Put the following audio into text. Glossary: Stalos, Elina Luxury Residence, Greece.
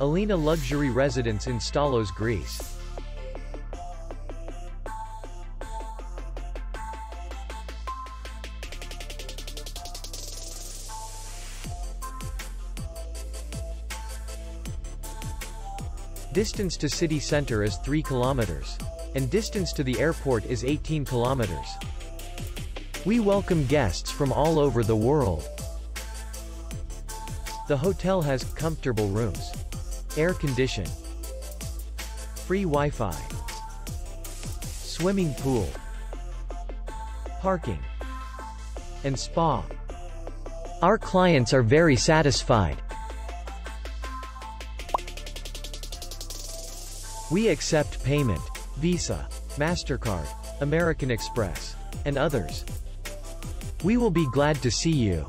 Elina Luxury Residence in Stalos, Greece. Distance to city center is 3 kilometers. And distance to the airport is 18 kilometers. We welcome guests from all over the world. The hotel has comfortable rooms, air condition, free Wi-Fi, swimming pool, parking, and spa. Our clients are very satisfied. We accept payment, Visa, MasterCard, American Express, and others. We will be glad to see you.